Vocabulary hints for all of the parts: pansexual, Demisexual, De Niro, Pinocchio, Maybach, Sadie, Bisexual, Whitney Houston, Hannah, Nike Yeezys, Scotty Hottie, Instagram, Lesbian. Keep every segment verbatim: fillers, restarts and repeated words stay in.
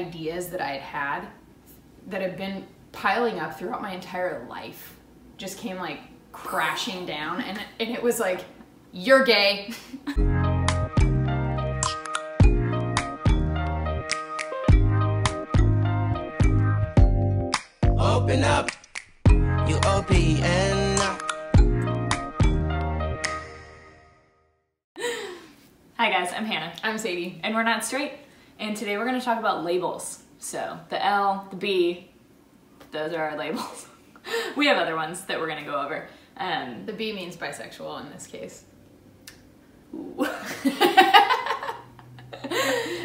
ideas that I had had that had been piling up throughout my entire life just came like crashing down, and, and it was like, you're gay. Open up, you open up. Hi guys, I'm Hannah. I'm Sadie. And we're not straight. And today we're gonna talk about labels. So the L, the B, those are our labels. We have other ones that we're gonna go over. Um, the B means bisexual in this case.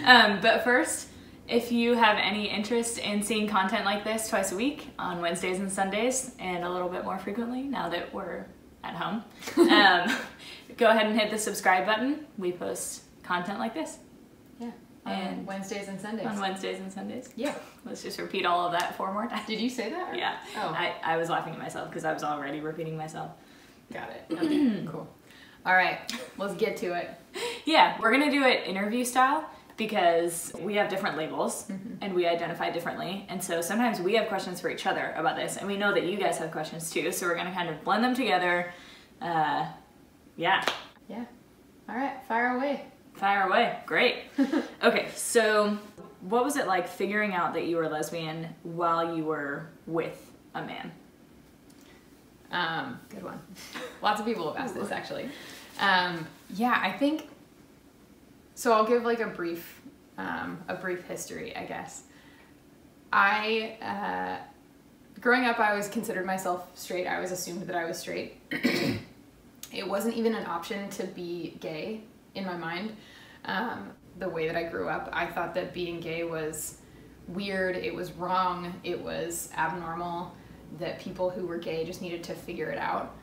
um, but first, if you have any interest in seeing content like this twice a week on Wednesdays and Sundays, and a little bit more frequently now that we're at home, um, go ahead and hit the subscribe button. We post content like this. Yeah. And on Wednesdays and Sundays. On Wednesdays and Sundays. Yeah. Let's just repeat all of that four more times. Did you say that? Or? Yeah. Oh. I, I was laughing at myself because I was already repeating myself. Got it. Okay, cool. All right, let's get to it. Yeah, we're gonna do it interview style, because we have different labels mm-hmm. and we identify differently. And so sometimes we have questions for each other about this, and we know that you guys have questions too. So we're gonna kind of blend them together. Uh, yeah. Yeah. All right, fire away. Fire away. Great. Okay, so what was it like figuring out that you were lesbian while you were with a man? Um, good one. Lots of people have asked this actually. Um, yeah, I think, so I'll give like a brief, um, a brief history, I guess. I, uh, growing up, I always considered myself straight. I always assumed that I was straight. It wasn't even an option to be gay in my mind. Um, the way that I grew up, I thought that being gay was weird, it was wrong, it was abnormal, that people who were gay just needed to figure it out.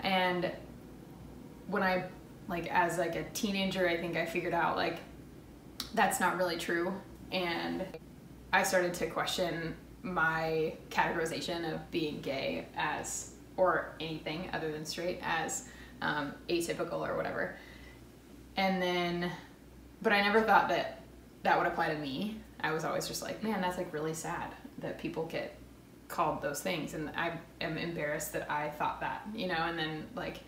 And when I, like as like a teenager, I think I figured out like, that's not really true. And I started to question my categorization of being gay as, or anything other than straight, as um, atypical or whatever. And then, but I never thought that that would apply to me. I was always just like, man, that's like really sad that people get called those things. And I am embarrassed that I thought that, you know? And then like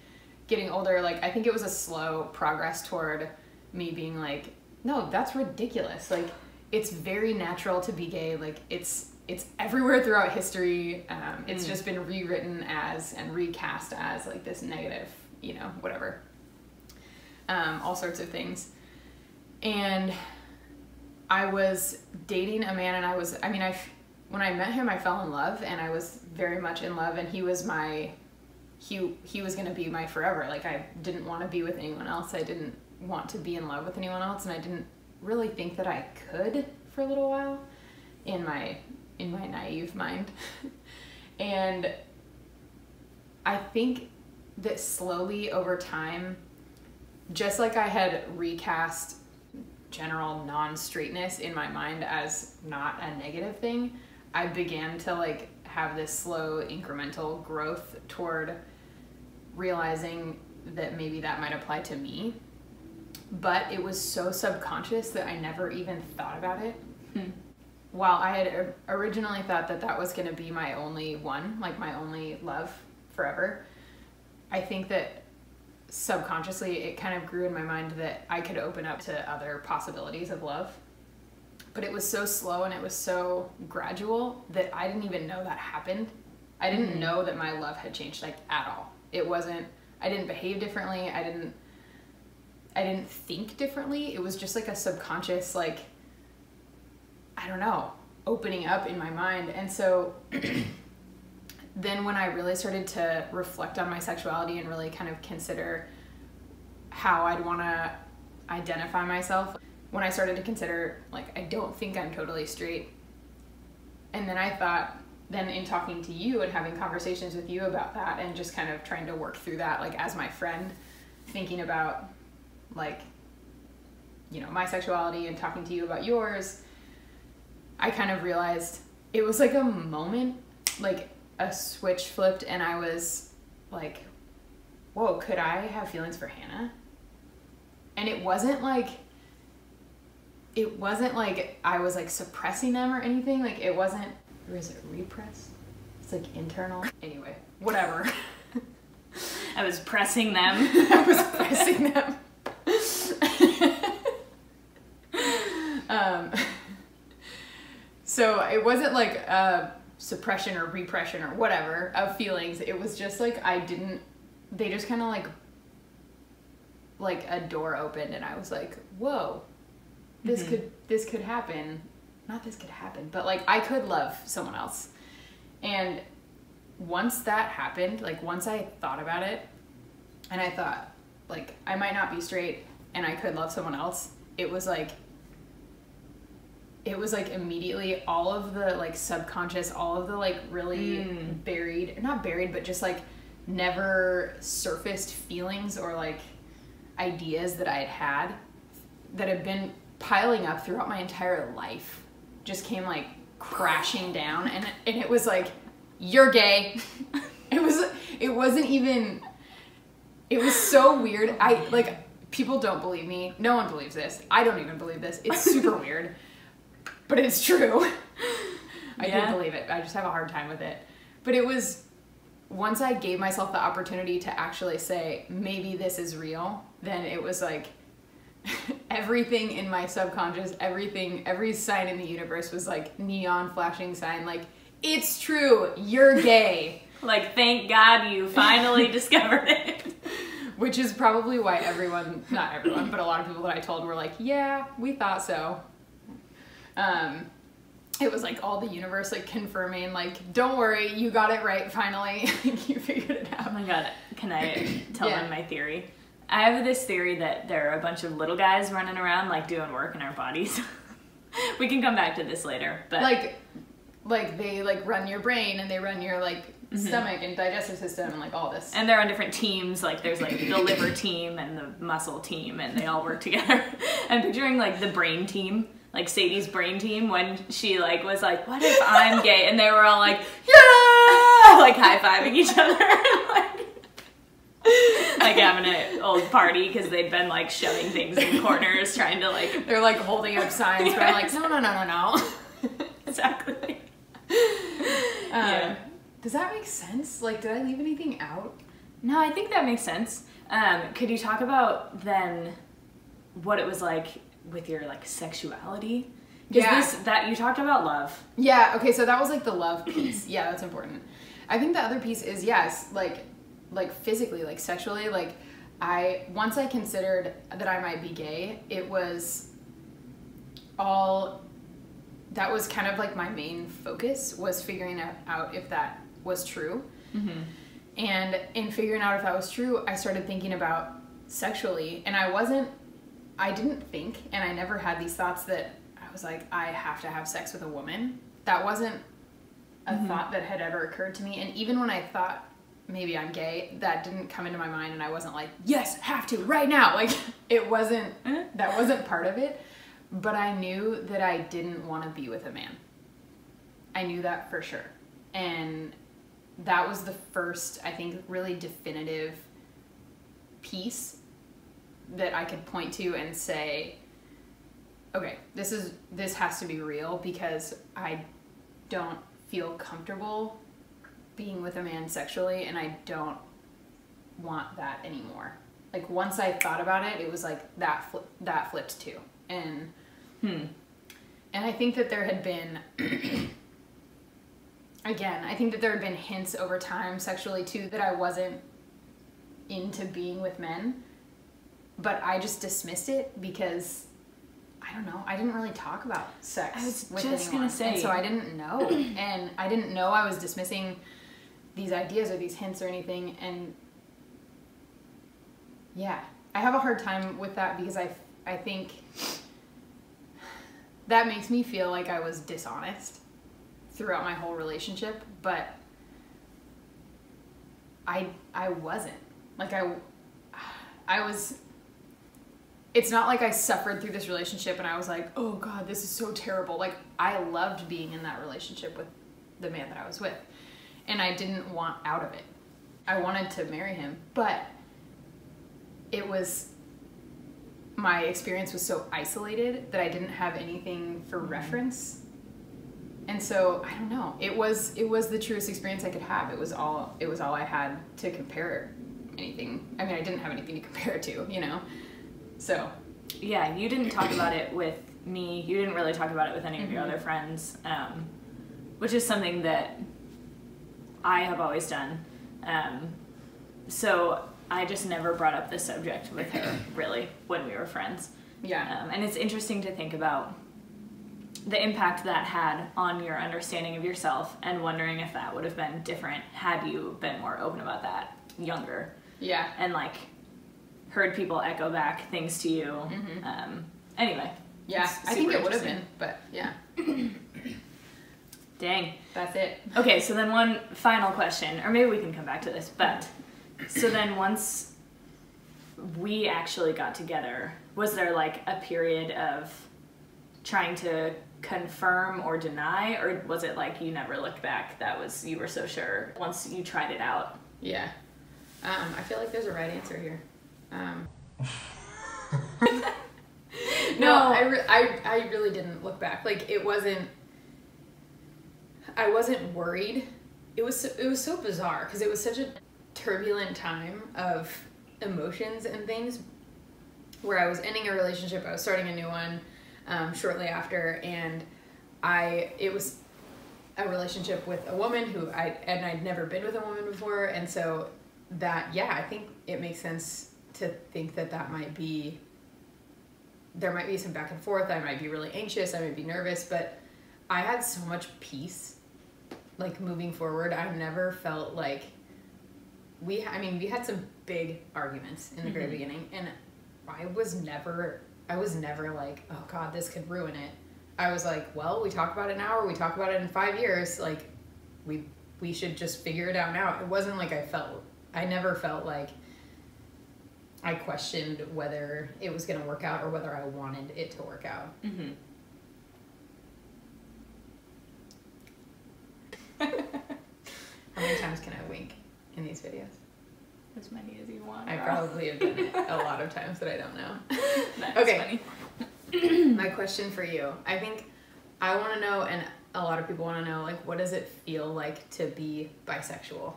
getting older, like I think it was a slow progress toward me being like, no, that's ridiculous. Like it's very natural to be gay. Like it's, it's everywhere throughout history. Um, it's mm. just been rewritten as and recast as like this negative, you know, whatever. Um, all sorts of things. And I was dating a man, and I was, I mean, I, when I met him, I fell in love, and I was very much in love, and he was my, he, he was gonna be my forever. Like I didn't want to be with anyone else. I didn't want to be in love with anyone else. And I didn't really think that I could for a little while in my, in my naive mind. And I think that slowly over time, just like I had recast general non-straightness in my mind as not a negative thing, I began to like have this slow incremental growth toward realizing that maybe that might apply to me. But it was so subconscious that I never even thought about it. Hmm. While I had originally thought that that was going to be my only one, like my only love forever, I think that subconsciously it kind of grew in my mind that I could open up to other possibilities of love. But it was so slow and it was so gradual that I didn't even know that happened. I didn't mm-hmm. know that my love had changed like at all. It wasn't, I didn't behave differently. I didn't, I didn't think differently. It was just like a subconscious, like, I don't know, opening up in my mind. And so then when I really started to reflect on my sexuality and really kind of consider how I'd want to identify myself, when I started to consider, like, I don't think I'm totally straight. And then I thought, then in talking to you and having conversations with you about that and just kind of trying to work through that, like, as my friend, thinking about, like, you know, my sexuality and talking to you about yours, I kind of realized it was like a moment, like, a switch flipped, and I was like, whoa, could I have feelings for Hannah? And it wasn't like, it wasn't like I was like suppressing them or anything. Like it wasn't, or is it repressed? It's like internal. Anyway, whatever. I was pressing them. I was pressing them. um, so it wasn't like uh, suppression or repression or whatever of feelings. It was just like I didn't, they just kind of like, like a door opened and I was like, whoa, this mm-hmm. could, this could happen. Not this could happen, but like I could love someone else. And once that happened, like once I thought about it and I thought like I might not be straight and I could love someone else, it was like, it was like immediately all of the like subconscious, all of the like really mm. buried, not buried, but just like never surfaced feelings or like ideas that I had had that had been piling up throughout my entire life just came like crashing down. And, and it was like, you're gay. It was, it wasn't even, it was so weird. I like, people don't believe me. No one believes this. I don't even believe this. It's super weird, but it's true. I yeah. do believe it. I just have a hard time with it. But it was, once I gave myself the opportunity to actually say, maybe this is real, then it was like, everything in my subconscious, everything, every sign in the universe was like neon flashing sign, like, it's true, you're gay. Like, thank God you finally discovered it. Which is probably why everyone, not everyone, but a lot of people that I told were like, yeah, we thought so. Um, it was like all the universe like confirming, like, don't worry, you got it right finally. You figured it out. Oh my God, can I tell yeah. them my theory? I have this theory that there are a bunch of little guys running around like doing work in our bodies. We can come back to this later, but like, like they like run your brain and they run your like mm-hmm. stomach and digestive system and like all this. And they're on different teams. Like there's like the liver team and the muscle team, and they all work together. I'm picturing like the brain team, like Sadie's brain team, when she like was like, "What if I'm gay?" And they were all like, "Yeah!" like high fiving each other. Like, like having an old party because they've been like shoving things in corners trying to like they're like holding up signs but I'm like no no no no no exactly um, yeah. Does that make sense? Like did I leave anything out? No, I think that makes sense. Um, could you talk about then what it was like with your like sexuality? Yeah, this, that you talked about love. Yeah, okay, so that was like the love piece. Yeah, that's important. I think the other piece is yes, like like physically, like sexually, like I, once I considered that I might be gay, it was all, that was kind of like my main focus was figuring out if that was true. Mm-hmm. And in figuring out if that was true, I started thinking about sexually and I wasn't, I didn't think, and I never had these thoughts that I was like, I have to have sex with a woman. That wasn't a mm-hmm. thought that had ever occurred to me. And even when I thought, maybe I'm gay, that didn't come into my mind and I wasn't like, yes, have to right now. Like it wasn't, that wasn't part of it, but I knew that I didn't want to be with a man. I knew that for sure. And that was the first, I think, really definitive piece that I could point to and say, okay, this is, this has to be real because I don't feel comfortable being with a man sexually and I don't want that anymore. Like once I thought about it, it was like that fl that flipped too. And hmm. and I think that there had been again, I think that there had been hints over time sexually too that I wasn't into being with men, but I just dismissed it because I don't know. I didn't really talk about sex I was with just anyone. Gonna say. And so I didn't know. And I didn't know I was dismissing these ideas or these hints or anything. And yeah, I have a hard time with that because I, I think that makes me feel like I was dishonest throughout my whole relationship, but I, I wasn't. Like I, I was, it's not like I suffered through this relationship and I was like, oh God, this is so terrible. Like I loved being in that relationship with the man that I was with. And I didn't want out of it. I wanted to marry him, but it was my experience was so isolated that I didn't have anything for reference. And so, I don't know, it was, it was the truest experience I could have. It was all, it was all I had to compare anything. I mean, I didn't have anything to compare to, you know, so. Yeah, you didn't talk about it with me. You didn't really talk about it with any of mm-hmm. your other friends, um, which is something that I have always done. Um, so I just never brought up this subject with her, really, when we were friends. Yeah. Um, and it's interesting to think about the impact that had on your understanding of yourself, and wondering if that would have been different had you been more open about that younger. Yeah. And like heard people echo back things to you. Mm-hmm. Um, anyway. Yeah, I think it would have been, but yeah. Dang. That's it. Okay, so then one final question, or maybe we can come back to this, but so then once we actually got together, was there like a period of trying to confirm or deny, or was it like you never looked back, that was, you were so sure once you tried it out? Yeah. Um, I feel like there's a right answer here. Um. No, I, re I, I really didn't look back. Like, it wasn't, I wasn't worried. It was so, it was so bizarre because it was such a turbulent time of emotions and things, where I was ending a relationship, I was starting a new one um, shortly after, and I, it was a relationship with a woman who I, and I'd never been with a woman before, and so that, yeah, I think it makes sense to think that that might be, there might be some back and forth. I might be really anxious, I might be nervous, but I had so much peace, like, moving forward. I never felt like, we, I mean, we had some big arguments in the mm-hmm. very beginning, and I was never, I was never like, oh God, this could ruin it. I was like, well, we talk about it now, or we talk about it in five years, like, we, we should just figure it out now. It wasn't like I felt, I never felt like I questioned whether it was gonna work out or whether I wanted it to work out. Mm-hmm. How many times can I wink in these videos? As many as you want. I girl. probably have done it a lot of times that I don't know. That's okay. Funny. My question for you, I think I want to know, and a lot of people want to know, like, what does it feel like to be bisexual?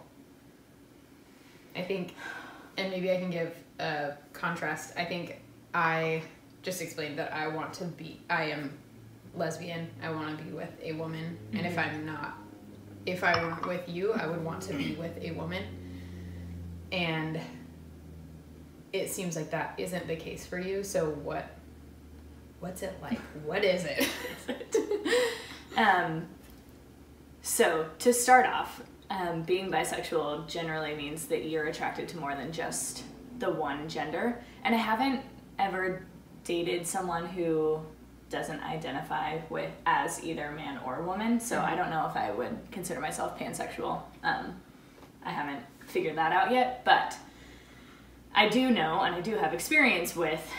I think, and maybe I can give a contrast. I think I just explained that I want to be, I am lesbian. I want to be with a woman. Mm-hmm. And if I'm not, if I weren't with you, I would want to be with a woman. And it seems like that isn't the case for you. So what, what's it like? What is it? um, so to start off, um, being bisexual generally means that you're attracted to more than just the one gender. And I haven't ever dated someone who doesn't identify with as either man or woman, so I don't know if I would consider myself pansexual. Um, I haven't figured that out yet, but I do know, and I do have experience with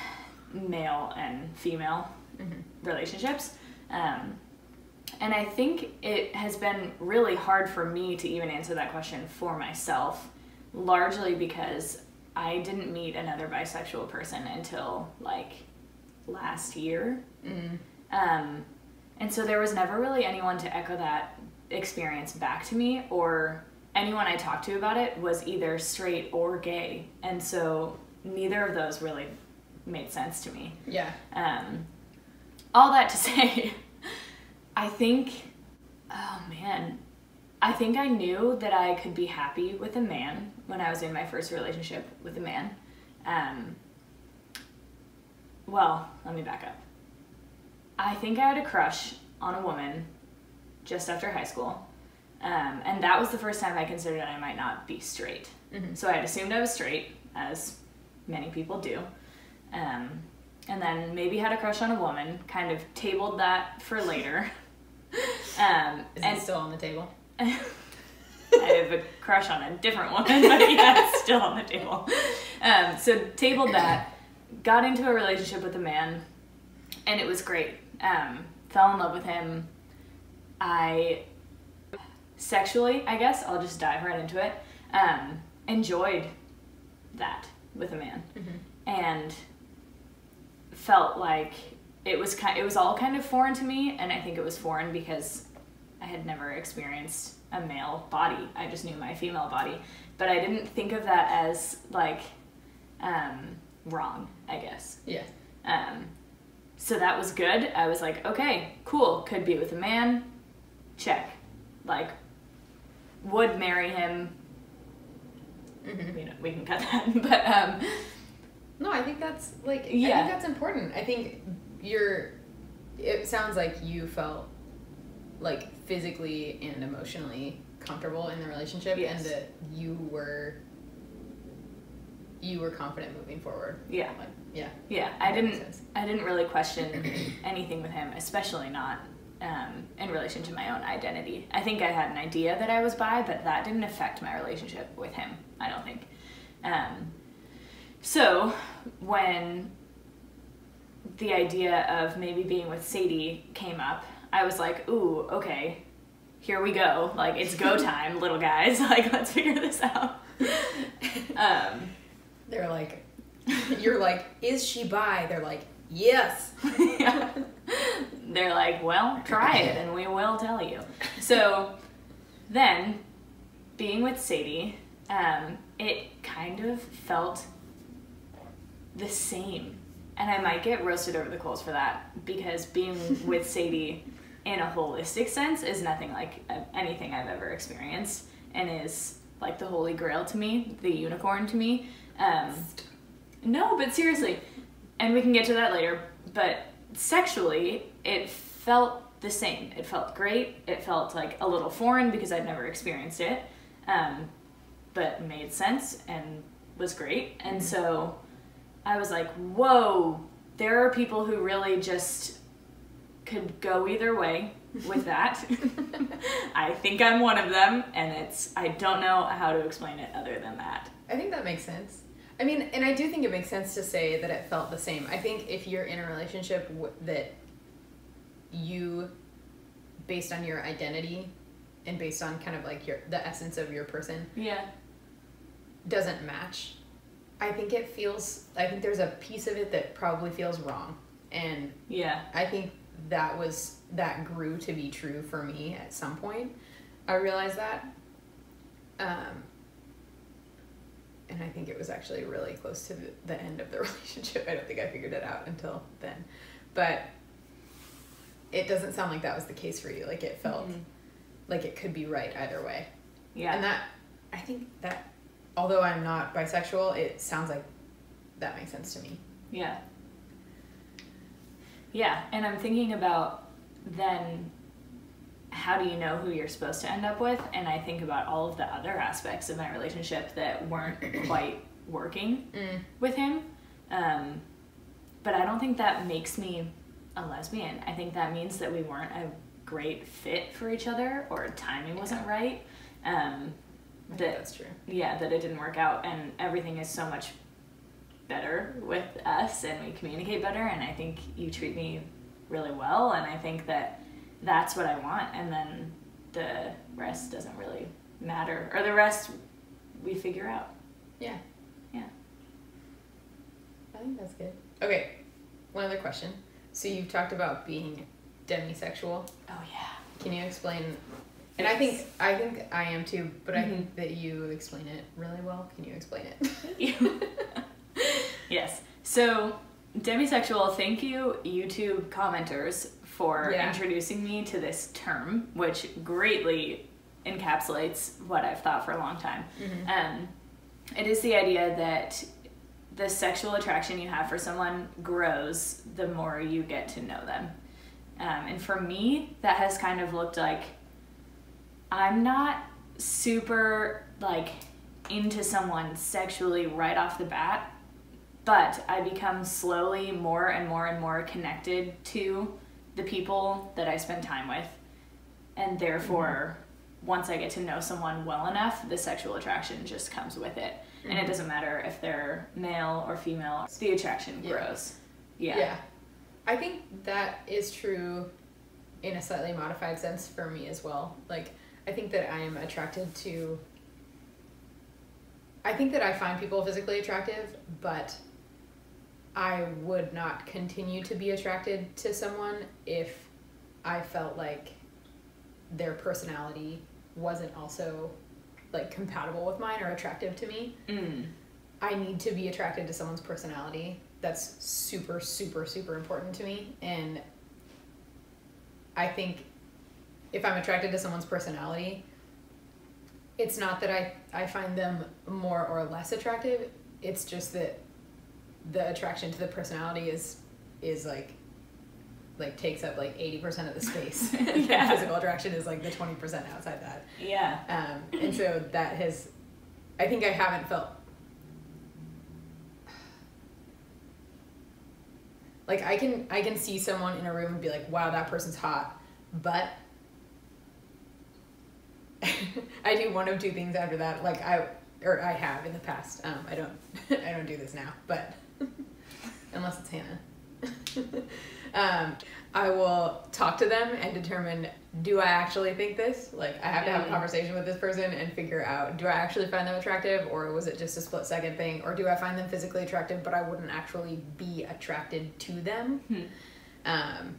male and female mm-hmm. relationships, um, and I think it has been really hard for me to even answer that question for myself, largely because I didn't meet another bisexual person until, like, last year. Mm. Um, and so there was never really anyone to echo that experience back to me, or anyone I talked to about it was either straight or gay, and so neither of those really made sense to me. Yeah. Um, all that to say, I think, oh man, I think I knew that I could be happy with a man when I was in my first relationship with a man. Um, well, let me back up. I think I had a crush on a woman just after high school, um, and that was the first time I considered I might not be straight. Mm-hmm. So I had assumed I was straight, as many people do, um, and then maybe had a crush on a woman, kind of tabled that for later. Um, Is and it still on the table? I have a crush on a different woman, but yeah, it's still on the table. Um, so tabled that, got into a relationship with a man, and it was great. Um, fell in love with him. I sexually, I guess, I'll just dive right into it, um, enjoyed that with a man. Mm-hmm. And felt like it was kind, it was all kind of foreign to me, and I think it was foreign because I had never experienced a male body. I just knew my female body, but I didn't think of that as like um, wrong, I guess. Yeah. Um, so that was good. I was like, okay, cool. Could be with a man. Check. Like, would marry him. Mm-hmm. You know, we can cut that. But um, no, I think that's like, yeah. I think that's important. I think you're. It sounds like you felt like physically and emotionally comfortable in the relationship, yes. and that you were. You were confident moving forward. Yeah. Like, yeah. Yeah. I didn't. I didn't really question anything with him, especially not. Um, in relation to my own identity. I think I had an idea that I was bi, but that didn't affect my relationship with him, I don't think. Um, so when the idea of maybe being with Sadie came up, I was like, ooh, okay, here we go. Like, it's go time, little guys. Like, let's figure this out. Um, They're like, you're like, is she bi? They're like, yes. Yeah. They're like, well, try it and we will tell you. So then being with Sadie, um, it kind of felt the same. And I might get roasted over the coals for that, because being with Sadie in a holistic sense is nothing like anything I've ever experienced, and is like the holy grail to me, the unicorn to me. Um, no, but seriously, and we can get to that later, but sexually, it felt the same. It felt great. It felt like a little foreign because I'd never experienced it, um, but made sense and was great. And so I was like, whoa, there are people who really just could go either way with that. I think I'm one of them, and it's, I don't know how to explain it other than that. I think that makes sense. I mean, and I do think it makes sense to say that it felt the same. I think if you're in a relationship w that you, based on your identity and based on kind of like your the essence of your person, yeah, doesn't match, I think it feels, I think there's a piece of it that probably feels wrong. And yeah, I think that was, that grew to be true for me at some point. I realized that. Um... And I think it was actually really close to the end of the relationship. I don't think I figured it out until then. But it doesn't sound like that was the case for you. Like, it felt mm-hmm. like it could be right either way. Yeah. And that, I think that, although I'm not bisexual, it sounds like that makes sense to me. Yeah. Yeah. And I'm thinking about then, how do you know who you're supposed to end up with? And I think about all of the other aspects of my relationship that weren't quite working mm. with him. Um, but I don't think that makes me a lesbian. I think that means that we weren't a great fit for each other, or timing wasn't yeah. right. Um, that, that's true. Yeah, that it didn't work out, and everything is so much better with us, and we communicate better, and I think you treat me really well, and I think that that's what I want, and then the rest doesn't really matter, or the rest we figure out. Yeah. Yeah. I think that's good. Okay, one other question. So you've talked about being demisexual. Oh yeah. Can you explain? And yes. I think I think I am too, but mm-hmm. I think that you explain it really well. Can you explain it? Yes. So demisexual, thank you YouTube commenters for yeah. introducing me to this term, which greatly encapsulates what I've thought for a long time. Mm-hmm. Um, it is the idea that the sexual attraction you have for someone grows the more you get to know them. Um, and for me, that has kind of looked like, I'm not super like into someone sexually right off the bat, but I become slowly more and more and more connected to the people that I spend time with, and therefore mm-hmm. once I get to know someone well enough, the sexual attraction just comes with it, mm-hmm. and it doesn't matter if they're male or female, the attraction yeah. grows. Yeah. Yeah, I think that is true in a slightly modified sense for me as well. Like, I think that I am attracted to, I think that I find people physically attractive, but I would not continue to be attracted to someone if I felt like their personality wasn't also like compatible with mine or attractive to me. Mm. I need to be attracted to someone's personality. That's super, super, super important to me. And I think if I'm attracted to someone's personality, it's not that I, I find them more or less attractive. It's just that the attraction to the personality is is like like takes up like eighty percent of the space. Yeah. Physical attraction is like the twenty percent outside that. Yeah. Um, and so that has, I think I haven't felt, like I can, I can see someone in a room and be like, wow, that person's hot, but I do one of two things after that. Like I, or I have in the past. Um, I don't, I don't do this now, but unless it's Hannah. um, I will talk to them and determine, do I actually think this? Like, I have to have a conversation with this person and figure out, do I actually find them attractive, or was it just a split second thing? Or do I find them physically attractive, but I wouldn't actually be attracted to them? Hmm. Um,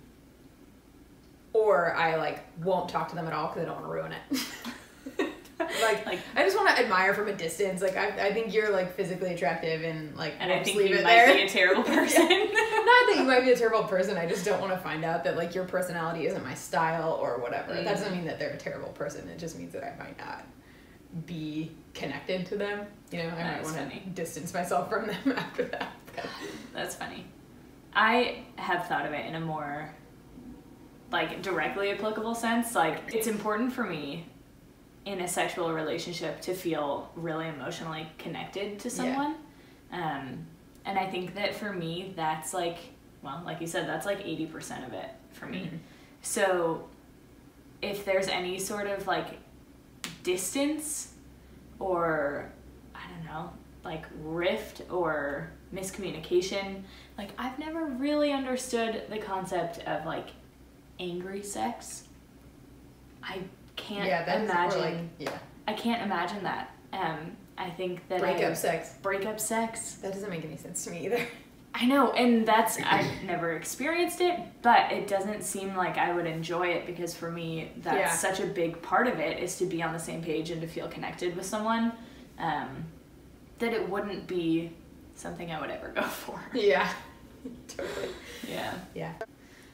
or I like won't talk to them at all because I don't want to ruin it. Like, like, I just want to admire from a distance. Like, I, I think you're like physically attractive, and like, and I think you might there. be a terrible person. Yeah. Not that you might be a terrible person. I just don't want to find out that like your personality isn't my style or whatever. Mm. That doesn't mean that they're a terrible person. It just means that I might not be connected to them. You know, I that might want funny. to distance myself from them after that. But. That's funny. I have thought of it in a more like directly applicable sense. Like, it's important for me in a sexual relationship to feel really emotionally connected to someone. Yeah. Um, and I think that for me, that's like, well, like you said, that's like eighty percent of it for me. Mm-hmm. So if there's any sort of like distance or, I don't know, like rift or miscommunication, like I've never really understood the concept of like angry sex. I can't yeah, that's imagine like, yeah. I can't imagine that. Um I think that breakup I, sex. Breakup sex. That doesn't make any sense to me either. I know, and that's I've never experienced it, but it doesn't seem like I would enjoy it, because for me that's yeah. such a big part of it, is to be on the same page and to feel connected with someone. Um that it wouldn't be something I would ever go for. Yeah. Totally. Yeah. Yeah.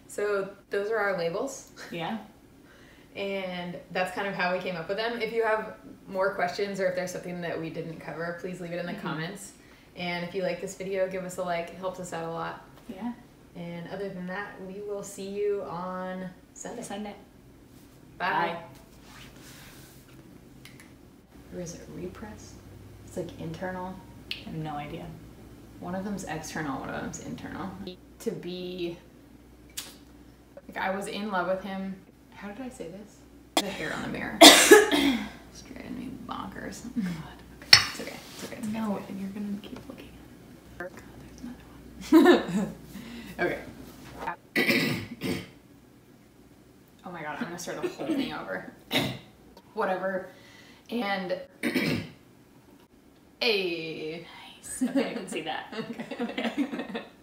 So those are our labels. Yeah. And that's kind of how we came up with them. If you have more questions, or if there's something that we didn't cover, please leave it in the mm-hmm. comments. And if you like this video, give us a like. It helps us out a lot. Yeah. And other than that, we will see you on Sunday. Sunday. Bye. Bye. Or is it repress? It's like internal. I have no idea. One of them's external, one of them's internal. To be, like, I was in love with him. How did I say this? The hair on the mirror. It's driving me bonkers. God. Okay. It's okay. It's okay. It's okay. No, and you're gonna keep looking at it. God, there's another one. Okay. Oh my god, I'm gonna start a whole thing over. Whatever. And hey. Nice. Okay, I can see that. Okay. Okay.